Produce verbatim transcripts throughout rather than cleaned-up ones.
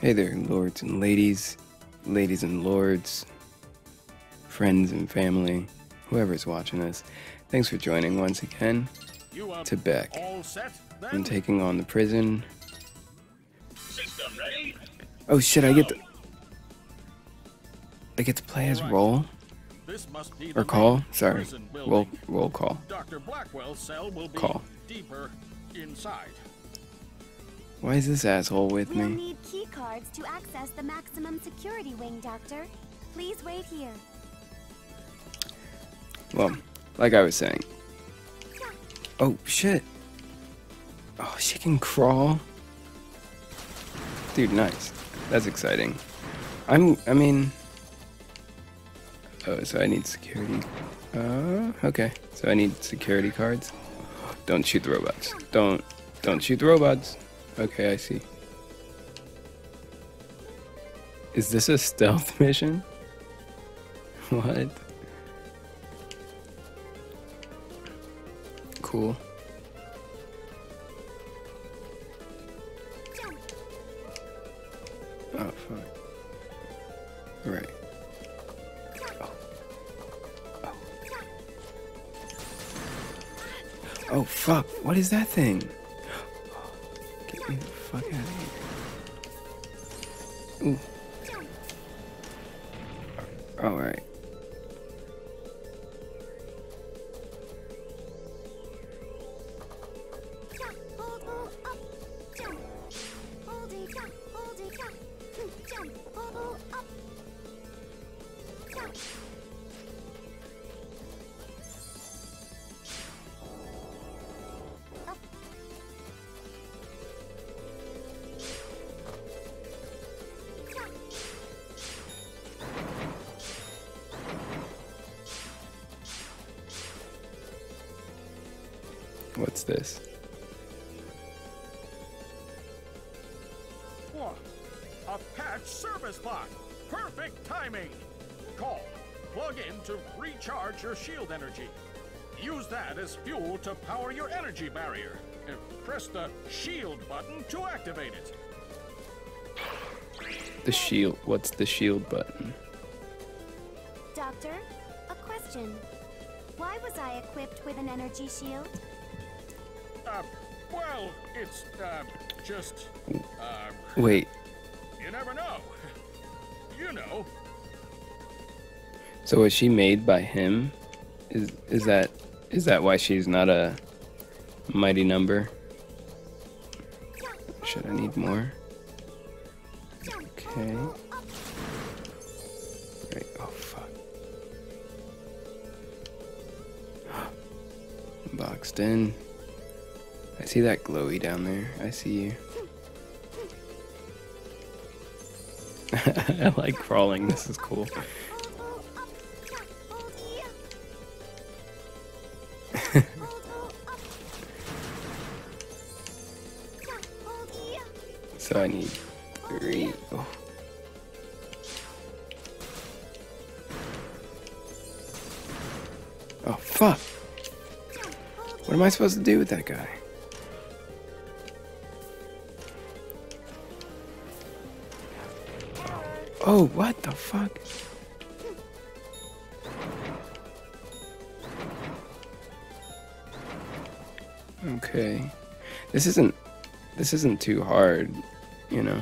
Hey there, lords and ladies, ladies and lords, friends and family, whoever's watching this. Thanks for joining once again to Beck. I'm taking on the prison. System ready. Oh shit, I get to... I get to play as roll? This must be or call? Sorry. Roll, roll call. Doctor Blackwell's cell will be call. Deeper inside. Why is this asshole with we'll me? Need key cards to access the maximum security wing, Doctor. Please wait here. Well, like I was saying. Yeah. Oh shit. Oh, she can crawl. Dude, nice. That's exciting. I'm I mean Oh, so I need security. Uh okay. So I need security cards. Don't shoot the robots. Don't don't shoot the robots. Okay, I see. Is this a stealth mission? What? Cool. Oh, fuck. Right. Oh. Oh. Oh, fuck. What is that thing? Get the fuck out of here. Ooh. Alright. What's this? What? A patch service block. Perfect timing. Call. Plug in to recharge your shield energy. Use that as fuel to power your energy barrier. And press the shield button to activate it. The shield. What's the shield button? Doctor, a question. Why was I equipped with an energy shield? Uh, well, it's, uh, just, uh... Wait. You never know. You know. So was she made by him? Is is that... Is that why she's not a mighty number? Should I need more? Okay. Right. Oh, fuck. Boxed in. I see that glowy down there. I see you. I like crawling. This is cool. So I need three. Oh. Oh, fuck. What am I supposed to do with that guy? Oh, what the fuck? Okay. This isn't this isn't too hard, you know.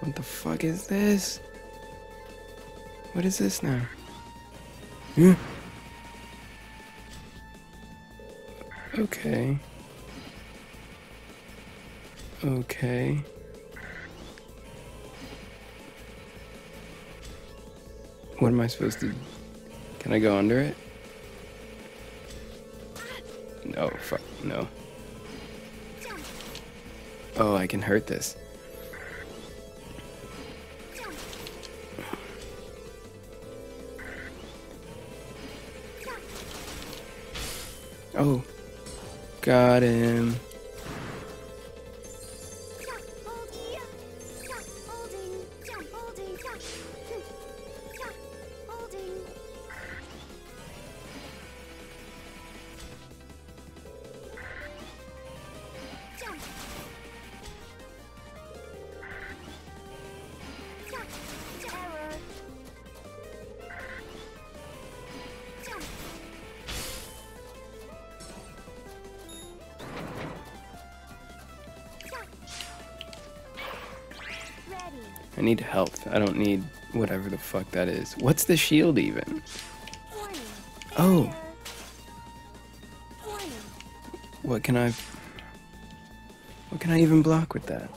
What the fuck is this? What is this now? Huh? Okay. Okay. What am I supposed to... Can I go under it? No, fuck, no. Oh, I can hurt this. Oh. Got him. I need health. I don't need whatever the fuck that is. What's the shield even? Oh. What can I... What can I even block with that?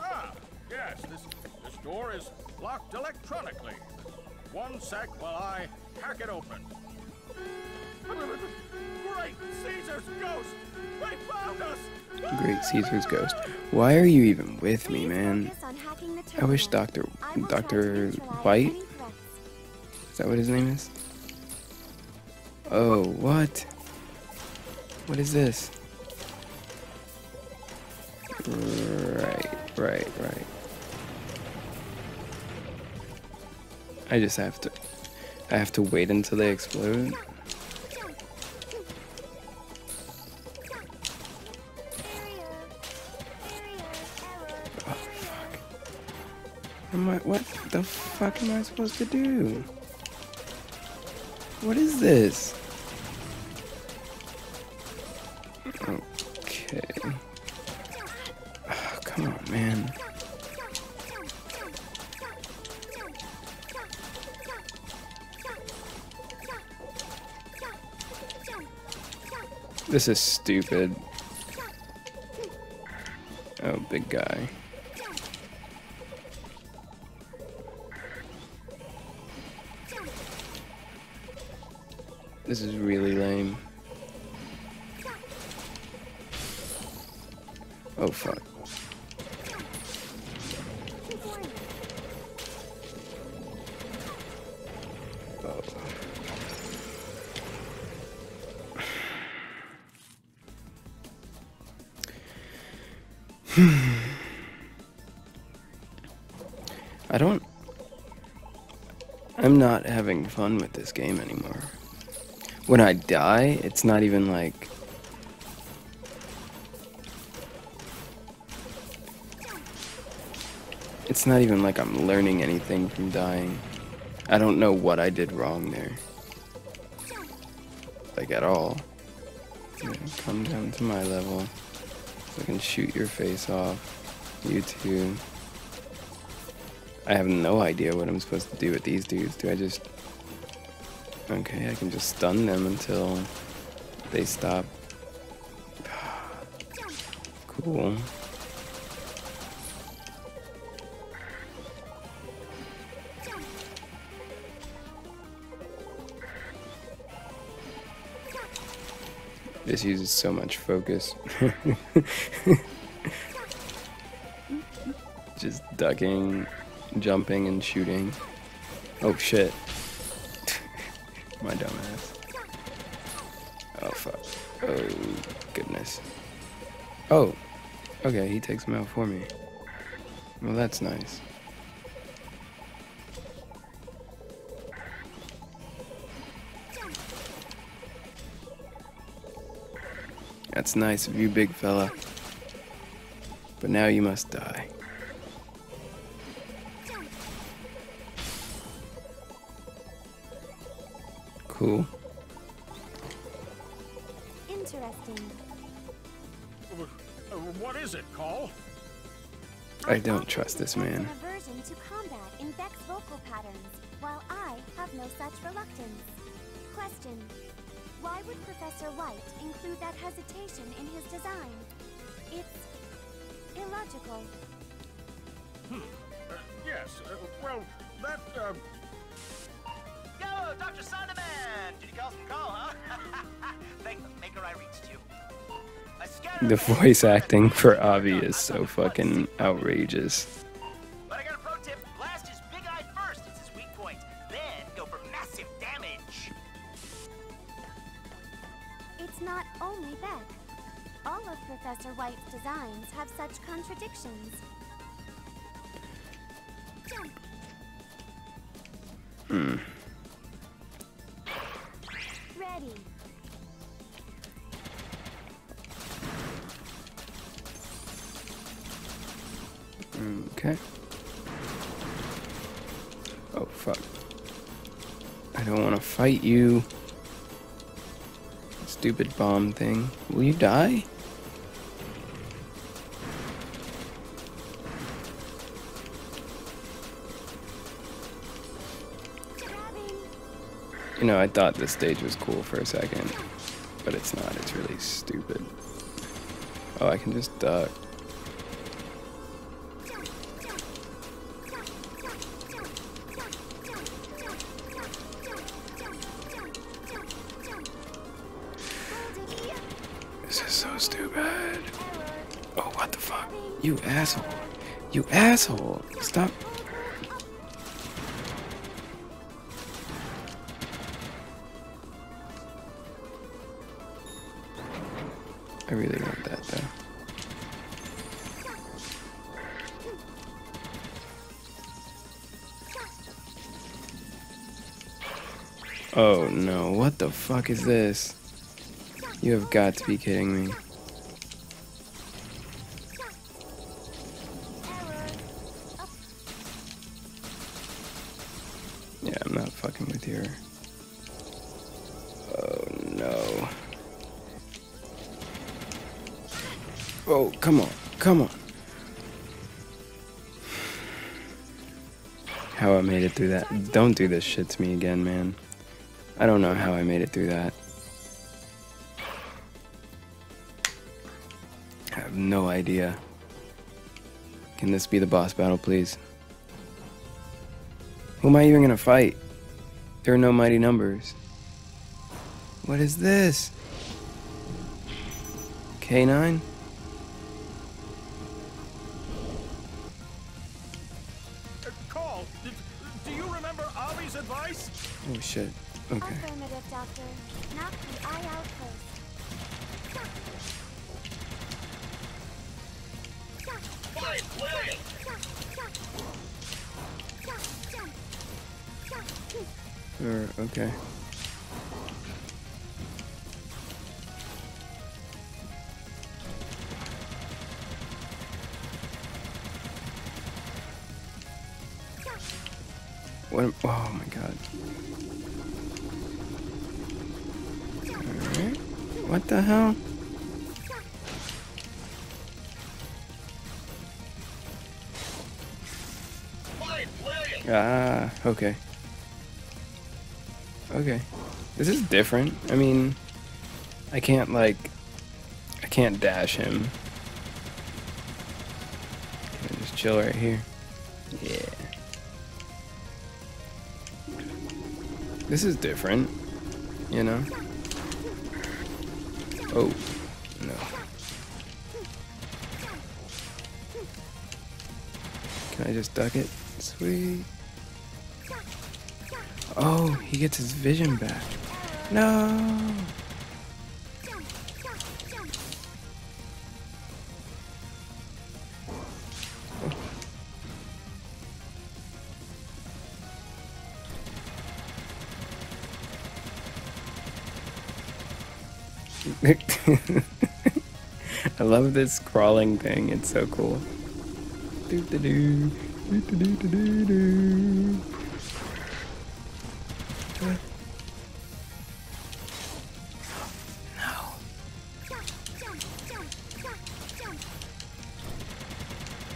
Ah, yes, this, this door is locked electronically. One sec while I hack it open. Great Caesar's ghost! They found us! Great Caesar's ghost. Why are you even with me, man? I wish Doctor Doctor White. Is that what his name is? Oh, what? What is this? Right, right, right. I just have to. I have to wait until they explode. Oh, fuck. Am I, what the fuck am I supposed to do? What is this? Okay. Oh, come on, man. This is stupid. Oh, big guy. This is really lame. Oh, fuck. I don't... I'm not having fun with this game anymore. When I die, it's not even like... It's not even like I'm learning anything from dying. I don't know what I did wrong there. Like, at all. Yeah, come down to my level. I can shoot your face off. You too. I have no idea what I'm supposed to do with these dudes. Do I just... Okay, I can just stun them until they stop. Cool. This uses so much focus. Just ducking, jumping, and shooting. Oh shit. My dumbass. Oh fuck. Oh goodness. Oh! Okay, he takes him out for me. Well, that's nice. That's nice of you, big fella. But now you must die. Cool. Interesting. What is it, Call? I don't trust this man. Aversion to combat infects vocal patterns, while I have no such reluctance. Question. Why would Professor White include that hesitation in his design? It's illogical. Hmm. Uh, yes. Uh, well, that. Uh... Yo, Doctor Sanda! Did you call some call, huh? Thank the maker I reached you. The voice acting for Obvi is so fucking outrageous. But I got a pro tip: blast his big eye first. It's his weak point. Then go for massive damage. It's not only that. All of Professor White's designs have such contradictions. Hmm. Okay. Oh, fuck. I don't want to fight you. Stupid bomb thing. Will you die? You know, I thought this stage was cool for a second, but it's not. It's really stupid. Oh, I can just duck. This is so stupid. Oh, what the fuck? You asshole. You asshole. Stop. I really want that, though. Oh, no. What the fuck is this? You have got to be kidding me. Yeah, I'm not fucking with your... Oh, no. Oh, come on, come on. How I made it through that. Don't do this shit to me again, man. I don't know how I made it through that. I have no idea. Can this be the boss battle, please? Who am I even gonna fight? There are no mighty numbers. What is this? K nine? Oh shit. Okay. Affirmative, Doctor. Knock the eye outpost. Sure, okay. What am, oh my god. Alright. What the hell? Ah, okay. Okay. This is different. I mean, I can't like I can't dash him. Can I just chill right here? Yeah. This is different, you know? Oh, no. Can I just duck it? Sweet. Oh, he gets his vision back. No! I love this crawling thing, it's so cool. Doo -doo -doo. Doo -doo -doo -doo -doo.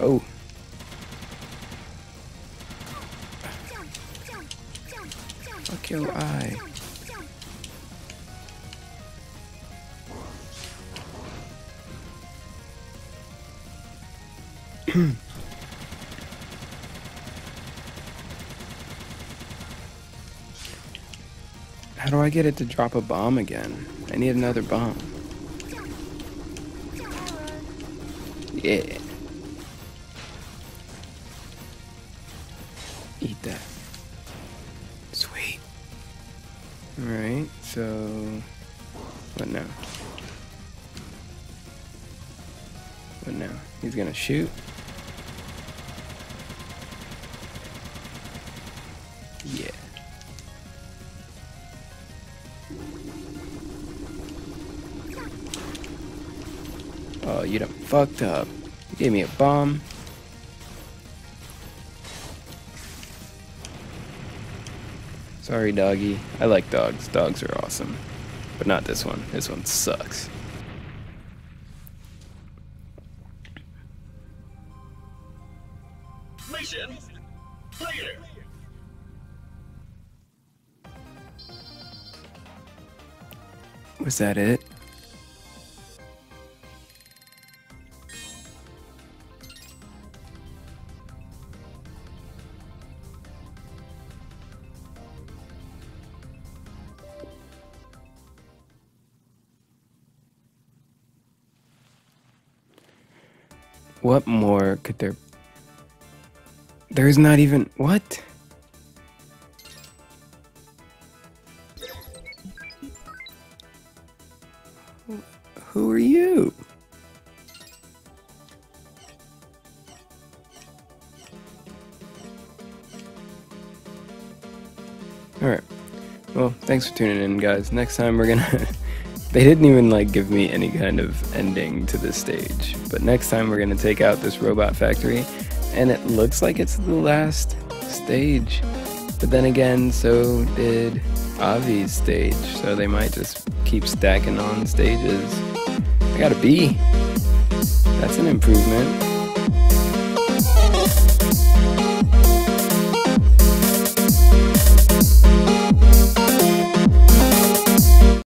No. Oh. Fuck your eye. How do I get it to drop a bomb again? I need another bomb. Yeah. Eat that. Sweet. Alright, so... What now? What now? He's gonna shoot. Yeah. Oh, you done fucked up. You gave me a bomb. Sorry, doggy. I like dogs. Dogs are awesome. But not this one. This one sucks. Mission clear. Was that it? What more could there... There's not even... What? Who are you? Alright. Well, thanks for tuning in, guys. Next time we're gonna... They didn't even like give me any kind of ending to this stage, but next time we're gonna take out this robot factory, and it looks like it's the last stage, but then again, so did Obvi's stage, so they might just keep stacking on stages. I got a B. That's an improvement.